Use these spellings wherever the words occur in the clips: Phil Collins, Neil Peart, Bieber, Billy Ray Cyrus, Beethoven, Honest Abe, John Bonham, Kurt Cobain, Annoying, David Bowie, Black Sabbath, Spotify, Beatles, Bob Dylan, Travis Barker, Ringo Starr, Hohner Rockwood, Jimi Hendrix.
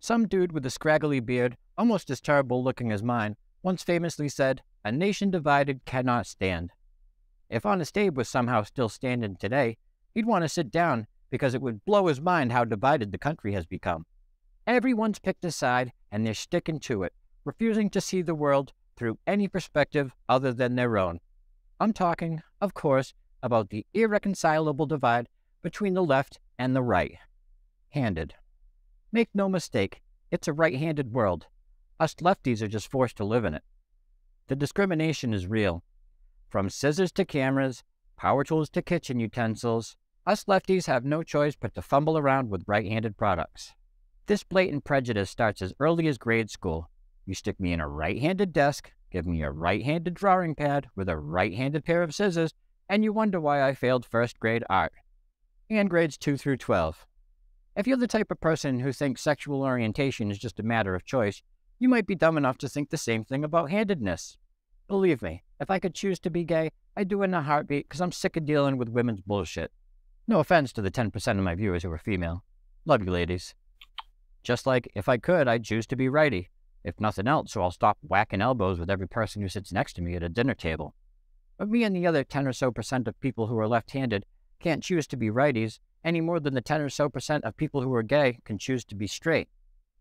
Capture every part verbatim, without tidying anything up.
Some dude with a scraggly beard, almost as terrible looking as mine, once famously said, "A nation divided cannot stand." If Honest Abe was somehow still standing today, he'd want to sit down because it would blow his mind how divided the country has become. Everyone's picked a side and they're sticking to it, refusing to see the world through any perspective other than their own. I'm talking, of course, about the irreconcilable divide between the left and the right. Handed. Make no mistake, it's a right-handed world. Us lefties are just forced to live in it. The discrimination is real. From scissors to cameras, power tools to kitchen utensils, us lefties have no choice but to fumble around with right-handed products. This blatant prejudice starts as early as grade school. You stick me in a right-handed desk, give me a right-handed drawing pad with a right-handed pair of scissors, and you wonder why I failed first grade art. And grades two through twelve. If you're the type of person who thinks sexual orientation is just a matter of choice, you might be dumb enough to think the same thing about handedness. Believe me, if I could choose to be gay, I'd do it in a heartbeat because I'm sick of dealing with women's bullshit. No offense to the ten percent of my viewers who are female. Love you, ladies. Just like, if I could, I'd choose to be righty. If nothing else, so I'll stop whacking elbows with every person who sits next to me at a dinner table. But me and the other ten or so percent of people who are left-handed can't choose to be righties any more than the ten or so percent of people who are gay can choose to be straight.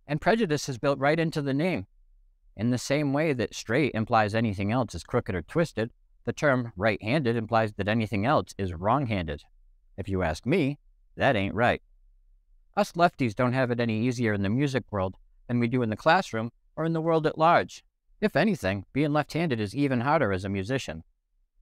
And prejudice is built right into the name. In the same way that straight implies anything else is crooked or twisted, the term right-handed implies that anything else is wrong-handed. If you ask me, that ain't right. Us lefties don't have it any easier in the music world than we do in the classroom or in the world at large. If anything, being left-handed is even harder as a musician.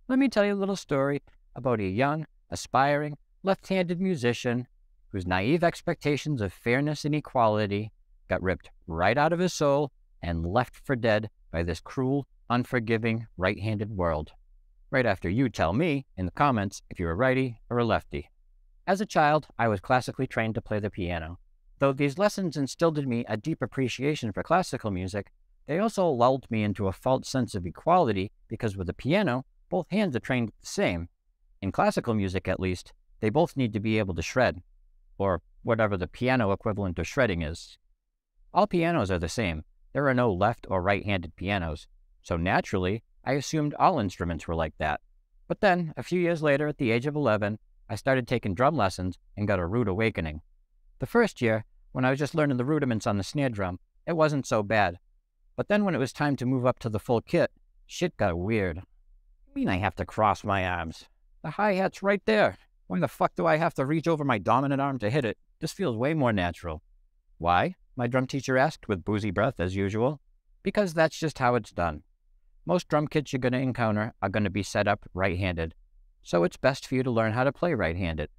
Let me tell you a little story about a young, aspiring, left-handed musician whose naive expectations of fairness and equality got ripped right out of his soul and left for dead by this cruel, unforgiving, right-handed world. Right after you tell me, in the comments, if you're a righty or a lefty. As a child, I was classically trained to play the piano. Though these lessons instilled in me a deep appreciation for classical music, they also lulled me into a false sense of equality because with the piano, both hands are trained the same. In classical music, at least, they both need to be able to shred, or whatever the piano equivalent of shredding is. All pianos are the same. There are no left or right-handed pianos, so naturally, I assumed all instruments were like that. But then, a few years later, at the age of eleven, I started taking drum lessons and got a rude awakening. The first year, when I was just learning the rudiments on the snare drum, it wasn't so bad. But then when it was time to move up to the full kit, shit got weird. I mean, I have to cross my arms. The hi-hat's right there. Why the fuck do I have to reach over my dominant arm to hit it? This feels way more natural. Why? My drum teacher asked with boozy breath as usual. Because that's just how it's done. Most drum kits you're going to encounter are going to be set up right-handed. So it's best for you to learn how to play right-handed.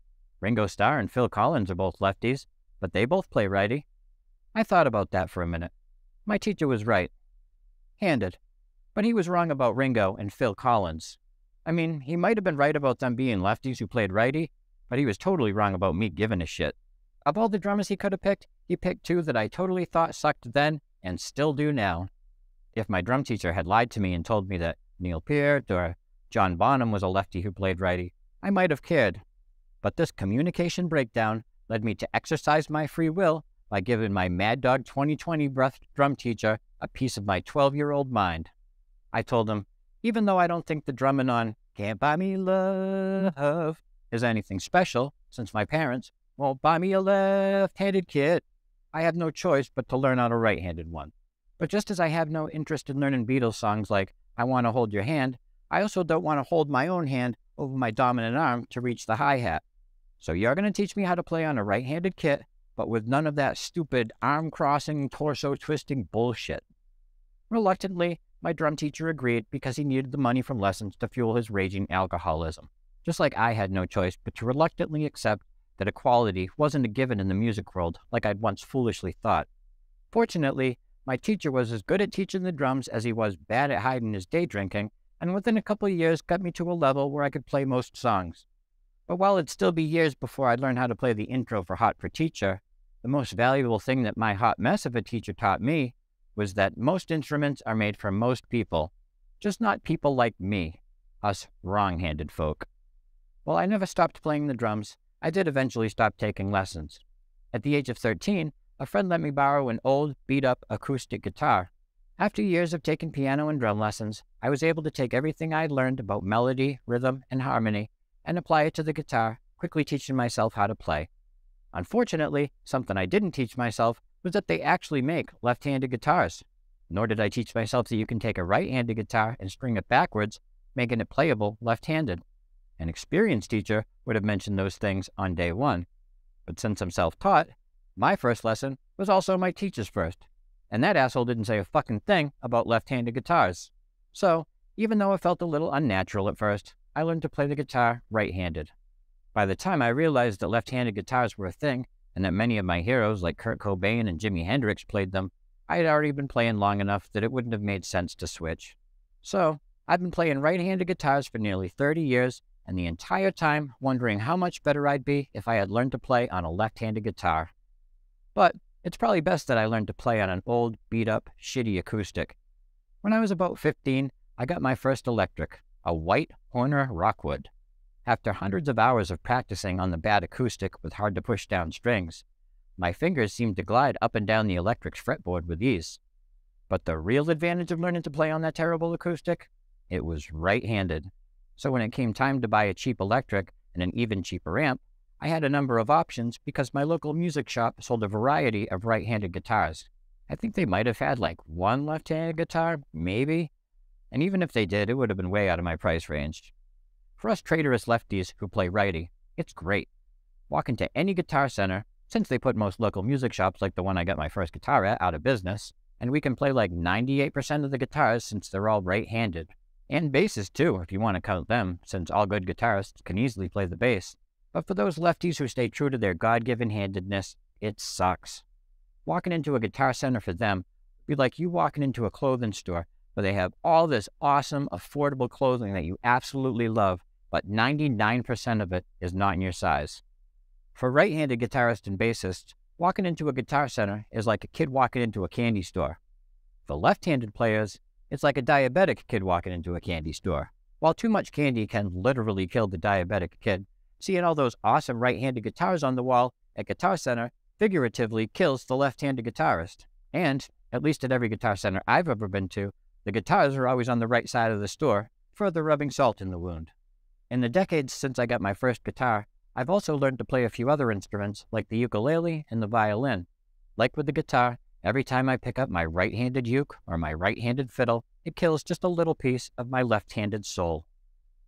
Ringo Starr and Phil Collins are both lefties, but they both play righty. I thought about that for a minute. My teacher was right. Handed. But he was wrong about Ringo and Phil Collins. I mean, he might have been right about them being lefties who played righty, but he was totally wrong about me giving a shit. Of all the drummers he could have picked, he picked two that I totally thought sucked then and still do now. If my drum teacher had lied to me and told me that Neil Peart or John Bonham was a lefty who played righty, I might have cared. But this communication breakdown led me to exercise my free will by giving my Mad Dog twenty twenty breath drum teacher a piece of my twelve-year-old mind. I told him, even though I don't think the drumming on Can't Buy Me Love is anything special, since my parents won't buy me a left-handed kit, I have no choice but to learn on a right-handed one. But just as I have no interest in learning Beatles songs like I Want to Hold Your Hand, I also don't want to hold my own hand over my dominant arm to reach the hi-hat. So you're going to teach me how to play on a right-handed kit, but with none of that stupid arm-crossing, torso-twisting bullshit. Reluctantly, my drum teacher agreed because he needed the money from lessons to fuel his raging alcoholism, just like I had no choice but to reluctantly accept that equality wasn't a given in the music world like I'd once foolishly thought. Fortunately, my teacher was as good at teaching the drums as he was bad at hiding his day drinking, and within a couple of years got me to a level where I could play most songs. But while it'd still be years before I'd learn how to play the intro for Hot for Teacher, the most valuable thing that my hot mess of a teacher taught me was that most instruments are made for most people, just not people like me, us wrong-handed folk. While I never stopped playing the drums, I did eventually stop taking lessons. At the age of thirteen, a friend let me borrow an old, beat-up acoustic guitar. After years of taking piano and drum lessons, I was able to take everything I had learned about melody, rhythm, and harmony and apply it to the guitar, quickly teaching myself how to play. Unfortunately, something I didn't teach myself was that they actually make left-handed guitars. Nor did I teach myself that you can take a right-handed guitar and string it backwards, making it playable left-handed. An experienced teacher would have mentioned those things on day one. But since I'm self-taught, my first lesson was also my teacher's first. And that asshole didn't say a fucking thing about left-handed guitars. So, even though it felt a little unnatural at first, I learned to play the guitar right-handed. By the time I realized that left-handed guitars were a thing, and that many of my heroes like Kurt Cobain and Jimi Hendrix played them, I had already been playing long enough that it wouldn't have made sense to switch. So, I've been playing right-handed guitars for nearly thirty years, and the entire time wondering how much better I'd be if I had learned to play on a left-handed guitar. But it's probably best that I learned to play on an old, beat-up, shitty acoustic. When I was about fifteen, I got my first electric, a white Hohner Rockwood. After hundreds of hours of practicing on the bad acoustic with hard-to-push-down strings, my fingers seemed to glide up and down the electric fretboard with ease. But the real advantage of learning to play on that terrible acoustic? It was right-handed. So when it came time to buy a cheap electric and an even cheaper amp, I had a number of options because my local music shop sold a variety of right-handed guitars. I think they might have had like one left-handed guitar, maybe. And even if they did, it would have been way out of my price range. For us traitorous lefties who play righty, it's great. Walk into any guitar center, since they put most local music shops like the one I got my first guitar at out of business, and we can play like ninety-eight percent of the guitars since they're all right-handed. And basses too, if you want to count them, since all good guitarists can easily play the bass. But for those lefties who stay true to their God-given handedness, it sucks. Walking into a guitar center for them would be like you walking into a clothing store where they have all this awesome, affordable clothing that you absolutely love, but ninety-nine percent of it is not in your size. For right-handed guitarists and bassists, walking into a guitar center is like a kid walking into a candy store. For left-handed players, it's like a diabetic kid walking into a candy store. While too much candy can literally kill the diabetic kid, seeing all those awesome right-handed guitars on the wall at Guitar Center figuratively kills the left-handed guitarist. And, at least at every guitar center I've ever been to, the guitars are always on the right side of the store, further rubbing salt in the wound. In the decades since I got my first guitar, I've also learned to play a few other instruments like the ukulele and the violin. Like with the guitar, every time I pick up my right-handed uke or my right-handed fiddle, it kills just a little piece of my left-handed soul.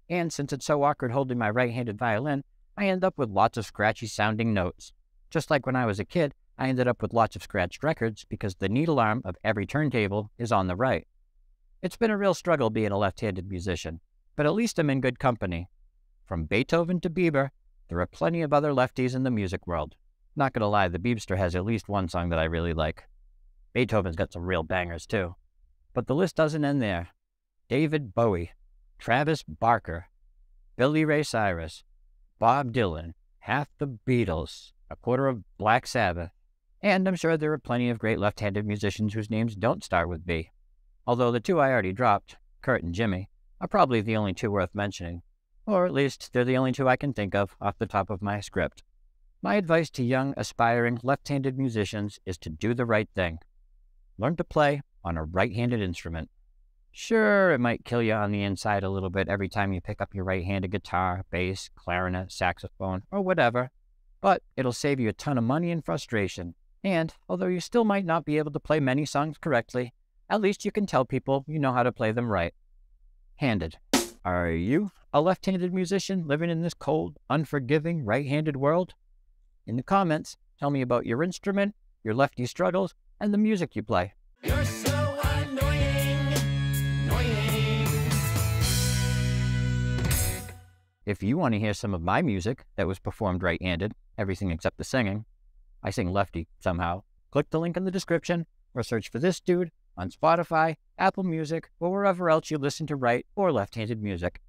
And since it's so awkward holding my right-handed violin, I end up with lots of scratchy-sounding notes. Just like when I was a kid, I ended up with lots of scratched records because the needle arm of every turntable is on the right. It's been a real struggle being a left-handed musician, but at least I'm in good company. From Beethoven to Bieber, there are plenty of other lefties in the music world. Not gonna lie, the Biebster has at least one song that I really like. Beethoven's got some real bangers too. But the list doesn't end there. David Bowie, Travis Barker, Billy Ray Cyrus, Bob Dylan, half the Beatles, a quarter of Black Sabbath, and I'm sure there are plenty of great left-handed musicians whose names don't start with B. Although the two I already dropped, Kurt and Jimmy, are probably the only two worth mentioning, or at least they're the only two I can think of off the top of my script. My advice to young, aspiring left-handed musicians is to do the right thing. Learn to play on a right-handed instrument. Sure, it might kill you on the inside a little bit every time you pick up your right-handed guitar, bass, clarinet, saxophone, or whatever, but it'll save you a ton of money and frustration, and although you still might not be able to play many songs correctly, at least you can tell people you know how to play them right. Handed. Are you a left-handed musician living in this cold, unforgiving, right-handed world? In the comments, tell me about your instrument, your lefty struggles, and the music you play. You're so annoying. If you want to hear some of my music that was performed right-handed, everything except the singing, I sing lefty somehow, click the link in the description or search for This Dude on Spotify, Apple Music, or wherever else you listen to right or left-handed music.